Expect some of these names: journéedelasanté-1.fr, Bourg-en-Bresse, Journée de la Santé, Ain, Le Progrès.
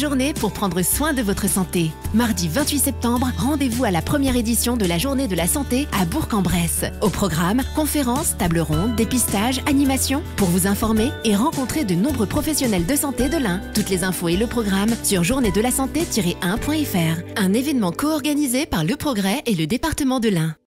journée pour prendre soin de votre santé. Mardi 28 septembre, rendez-vous à la première édition de la Journée de la Santé à Bourg-en-Bresse. Au programme, conférences, tables rondes, dépistages, animations, pour vous informer et rencontrer de nombreux professionnels de santé de l'Ain. Toutes les infos et le programme sur journéedelasanté-1.fr. Un événement co-organisé par Le Progrès et le département de l'Ain.